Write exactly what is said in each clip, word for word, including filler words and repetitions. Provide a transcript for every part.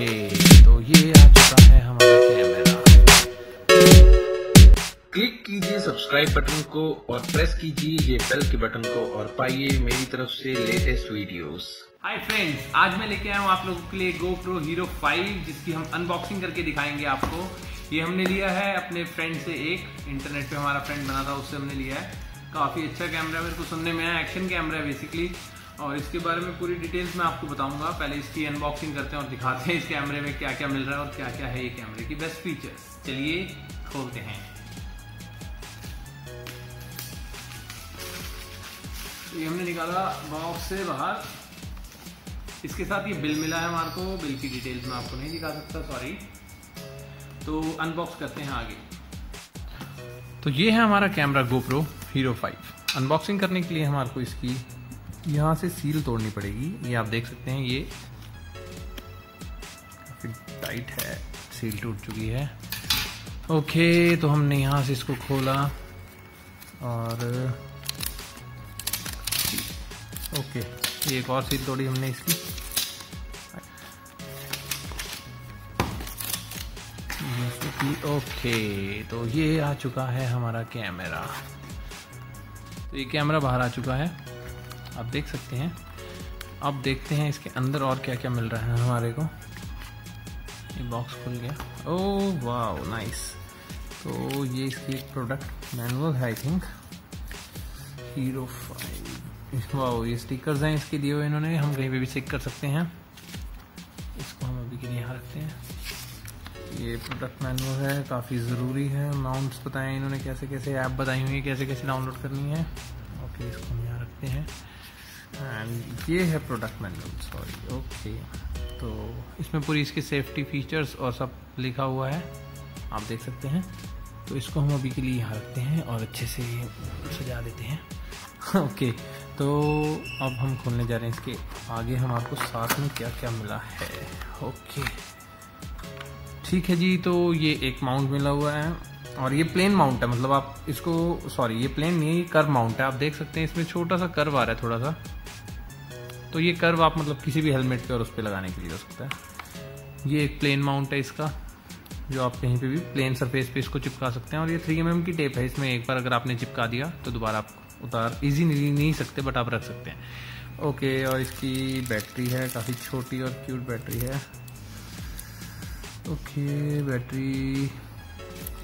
Okay तो ये आ चुका है हमारा कैमरा। क्लिक कीजिए सब्सक्राइब बटन को और प्रेस कीजिए ये बेल के बटन को और पाइए मेरी तरफ से लेटेस्ट वीडियोस। हाय फ्रेंड्स, आज मैं लेके आया हूँ आप लोगों के लिए GoPro Hero फाइव, जिसकी हम अनबॉक्सिंग करके दिखाएंगे आपको। ये हमने लिया है अपने फ्रेंड से, एक इंटरनेट पे हमारा फ्रेंड बना था उससे हमने लिया है। काफ़ी अच्छा कैमरा मेरे को सुनने में आया, एक्शन कैमरा है बेसिकली, और इसके बारे में पूरी डिटेल्स मैं आपको बताऊंगा। पहले इसकी अनबॉक्सिंग करते हैं और दिखाते हैं इस कैमरे में क्या क्या मिल रहा है और क्या क्या है ये कैमरे की बेस्ट फीचर्स। चलिए खोलते हैं। ये हमने निकाला बॉक्स से बाहर, इसके साथ ये बिल मिला है हमारे को। बिल की डिटेल्स मैं आपको नहीं दिखा सकता, सॉरी। तो अनबॉक्स करते हैं आगे। तो ये है हमारा camera GoPro Hero five. Unboxing करने के लिए हमारे को इसकी यहाँ से सील तोड़नी पड़ेगी। ये आप देख सकते हैं, ये टाइट है, सील टूट चुकी है। ओके, तो हमने यहाँ से इसको खोला और ओके ये एक और सील तोड़ी हमने इसकी। ओके, तो ये आ चुका है हमारा कैमरा। तो ये कैमरा बाहर आ चुका है, आप देख सकते हैं। अब देखते हैं इसके अंदर और क्या क्या मिल रहा है हमारे को। ये बॉक्स खुल गया। Oh wow, nice. तो ये इसकी एक प्रोडक्ट मैनुअल है I think, Hero five. Wow, ये स्टिकर्स हैं इसके दिए हुए इन्होंने, हम कहीं पे भी चेक कर सकते हैं। इसको हम अभी के लिए यहाँ रखते हैं। ये प्रोडक्ट मैनुअल है, काफ़ी ज़रूरी है। माउंट्स बताएं इन्होंने, कैसे कैसे ऐप बताई हुई है, कैसे कैसे डाउनलोड करनी है। ओके, इसको हम यहाँ रखते हैं। एंड ये है प्रोडक्ट मैनुअल, सॉरी। ओके, तो इसमें पूरी इसके सेफ्टी फीचर्स और सब लिखा हुआ है, आप देख सकते हैं। तो इसको हम अभी के लिए यहाँ रखते हैं और अच्छे से सजा देते हैं। ओके, तो अब हम खोलने जा रहे हैं इसके आगे, हम आपको साथ में क्या क्या मिला है। ओके, ठीक है जी। तो ये एक माउंट मिला हुआ है और ये प्लेन माउंट है, मतलब आप इसको, सॉरी ये प्लेन नहीं है, ये कर्व माउंट है। आप देख सकते हैं इसमें छोटा सा कर्व आ रहा है, थोड़ा सा। तो ये कर्व आप मतलब किसी भी हेलमेट पे और उस पर लगाने के लिए हो सकता है। ये एक प्लेन माउंट है इसका, जो आप कहीं पे भी प्लेन सरफेस पे इसको चिपका सकते हैं। और ये थ्री एम एम की टेप है, इसमें एक बार अगर आपने चिपका दिया तो दोबारा आप उतार ईजी नहीं, नहीं सकते, बट आप रख सकते हैं। ओके, और इसकी बैटरी है, काफ़ी छोटी और क्यूट बैटरी है। ओके, बैटरी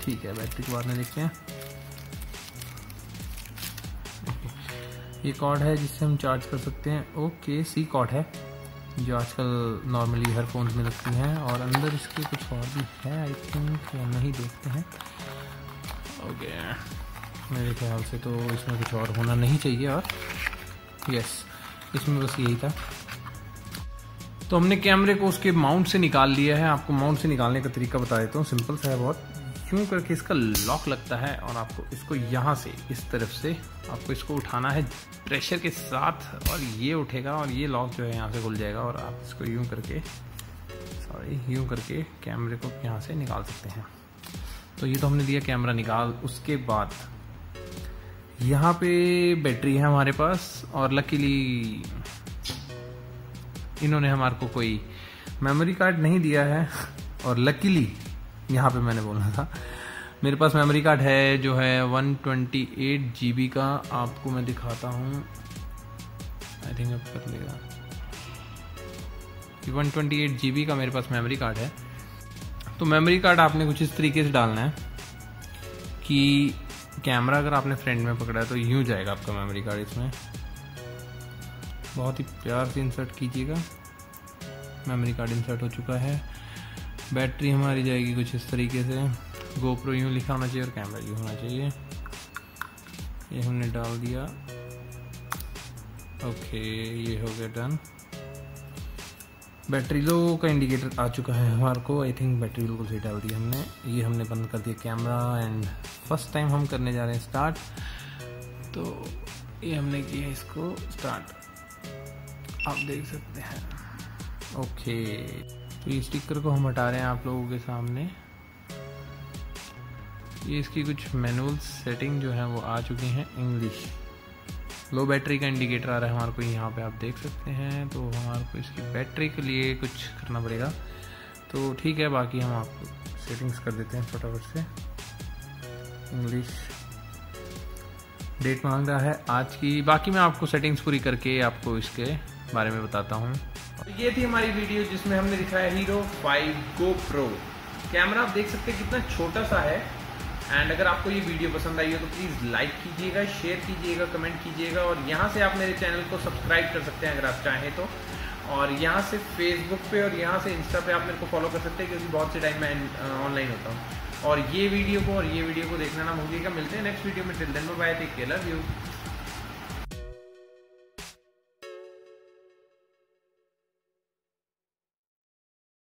ठीक है, बैटरी के बाद में देखते हैं। ये कॉर्ड है जिससे हम चार्ज कर सकते हैं। ओके, सी कॉर्ड है, जो आजकल नॉर्मली हर फोन में लगती हैं। और अंदर इसके कुछ और भी है आई थिंक, नहीं देखते हैं। ओके, मेरे ख्याल से तो इसमें कुछ और होना नहीं चाहिए। और यस, इसमें बस यही था। तो हमने कैमरे को उसके माउंट से निकाल लिया है। आपको माउंट से निकालने का तरीका बता देता हूँ, सिंपल सा है बहुत। क्यों करके इसका लॉक लगता है और आपको इसको यहाँ से इस तरफ से आपको इसको उठाना है प्रेशर के साथ, और ये उठेगा और ये लॉक जो है यहाँ से खुल जाएगा। और आप इसको यूँ करके, सॉरी यूँ करके कैमरे को यहाँ से निकाल सकते हैं। तो ये तो हमने दिया कैमरा निकाल। उसके बाद यहाँ पे बैटरी है हमारे पास, और लकीली इन्होंने हमारे को कोई मेमोरी कार्ड नहीं दिया है। और लकीली यहाँ पे मैंने बोला था, मेरे पास मेमोरी कार्ड है जो है one twenty eight G B का। आपको मैं दिखाता हूँ, आई थिंक आप कर लेगा। One twenty eight G B का मेरे पास मेमोरी कार्ड है। तो मेमोरी कार्ड आपने कुछ इस तरीके से डालना है कि कैमरा अगर आपने फ्रंट में पकड़ा है तो यूँ जाएगा आपका मेमोरी कार्ड। इसमें बहुत ही प्यार से इंसर्ट कीजिएगा। मेमोरी कार्ड इंसर्ट हो चुका है। बैटरी हमारी जाएगी कुछ इस तरीके से, GoPro यूँ लिखा होना चाहिए और कैमरा यूँ होना चाहिए। ये हमने डाल दिया। ओके, ये हो गया डन। बैटरी लो का इंडिकेटर आ चुका है हमारे को, आई थिंक बैटरी बिल्कुल सही डाल दी हमने। ये हमने बंद कर दिया कैमरा एंड फर्स्ट टाइम हम करने जा रहे हैं स्टार्ट। तो ये हमने किया इसको स्टार्ट, आप देख सकते हैं। ओके, ये स्टिकर को हम हटा रहे हैं आप लोगों के सामने। ये इसकी कुछ मैनुअल सेटिंग जो है वो आ चुकी हैं इंग्लिश। लो बैटरी का इंडिकेटर आ रहा है हमारे को यहाँ पे, आप देख सकते हैं। तो हमारे को इसकी बैटरी के लिए कुछ करना पड़ेगा। तो ठीक है, बाकी हम आपको सेटिंग्स कर देते हैं फटाफट से। इंग्लिश डेट मांग रहा है आज की, बाकी मैं आपको सेटिंग्स पूरी करके आपको इसके बारे में बताता हूँ। ये थी हमारी वीडियो जिसमें हमने दिखाया हीरो फाइव GoPro कैमरा। आप देख सकते हैं कितना छोटा सा है। एंड अगर आपको ये वीडियो पसंद आई हो तो प्लीज़ लाइक कीजिएगा, शेयर कीजिएगा, कमेंट कीजिएगा और यहाँ से आप मेरे चैनल को सब्सक्राइब कर सकते हैं अगर आप चाहें तो। और यहाँ से फेसबुक पे और यहाँ से इंस्टा पे आप मेरे को फॉलो कर सकते हैं क्योंकि बहुत से टाइम मैं ऑनलाइन होता हूँ। और ये वीडियो को और ये वीडियो को देखना ना भूलिएगा। मिलते हैं नेक्स्ट वीडियो में। Till then bye, take care, love you.